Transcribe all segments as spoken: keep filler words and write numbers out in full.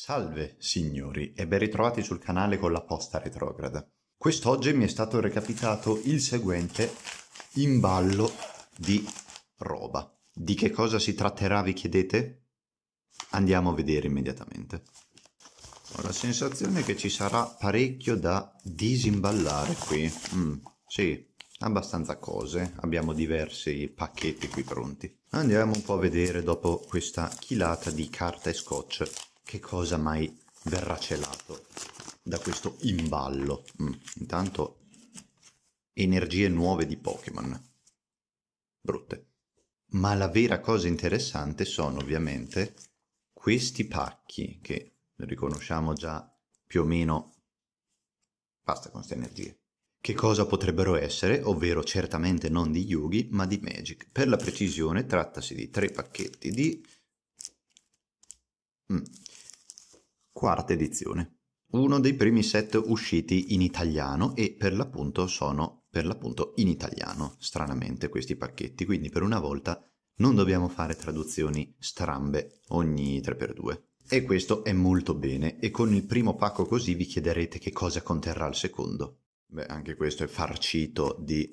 Salve signori e ben ritrovati sul canale con la Posta Retrograda. Quest'oggi mi è stato recapitato il seguente imballo di roba. Di che cosa si tratterà, vi chiedete? Andiamo a vedere immediatamente. Ho la sensazione che ci sarà parecchio da disimballare qui. Mm, sì, abbastanza cose. Abbiamo diversi pacchetti qui pronti. Andiamo un po' a vedere, dopo questa chilata di carta e scotch, che cosa mai verrà celato da questo imballo. Mm, intanto energie nuove di Pokémon. Brutte. Ma la vera cosa interessante sono ovviamente questi pacchi che riconosciamo già più o meno. Basta con queste energie. Che cosa potrebbero essere? Ovvero certamente non di Yugi ma di Magic. Per la precisione trattasi di tre pacchetti di mm. Quarta edizione. Uno dei primi set usciti in italiano e per l'appunto sono per l'appunto in italiano, stranamente, questi pacchetti, quindi per una volta non dobbiamo fare traduzioni strambe ogni tre per due. E questo è molto bene, e con il primo pacco così vi chiederete che cosa conterrà il secondo. Beh, anche questo è farcito di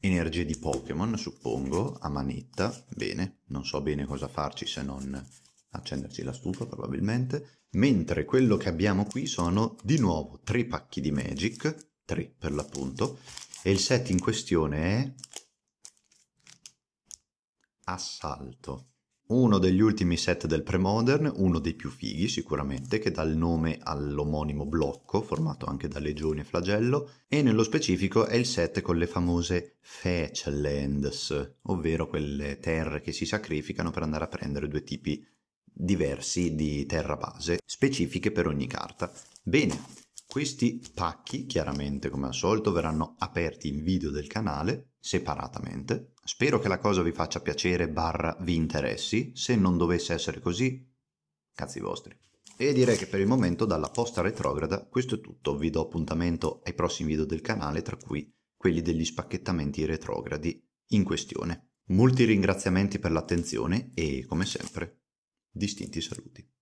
energie di Pokémon, suppongo, a manetta, bene, non so bene cosa farci se non accenderci la stufa probabilmente. Mentre quello che abbiamo qui sono di nuovo tre pacchi di Magic, tre per l'appunto, e il set in questione è Assalto, uno degli ultimi set del pre-modern, uno dei più fighi sicuramente, che dà il nome all'omonimo blocco formato anche da legioni e flagello, e nello specifico è il set con le famose Fetchlands, ovvero quelle terre che si sacrificano per andare a prendere due tipi diversi di terra base, specifiche per ogni carta. Bene, questi pacchi chiaramente come al solito verranno aperti in video del canale separatamente. Spero che la cosa vi faccia piacere barra vi interessi, se non dovesse essere così, cazzi vostri. E direi che per il momento dalla Posta Retrograda questo è tutto, vi do appuntamento ai prossimi video del canale, tra cui quelli degli spacchettamenti retrogradi in questione. Molti ringraziamenti per l'attenzione e come sempre distinti saluti.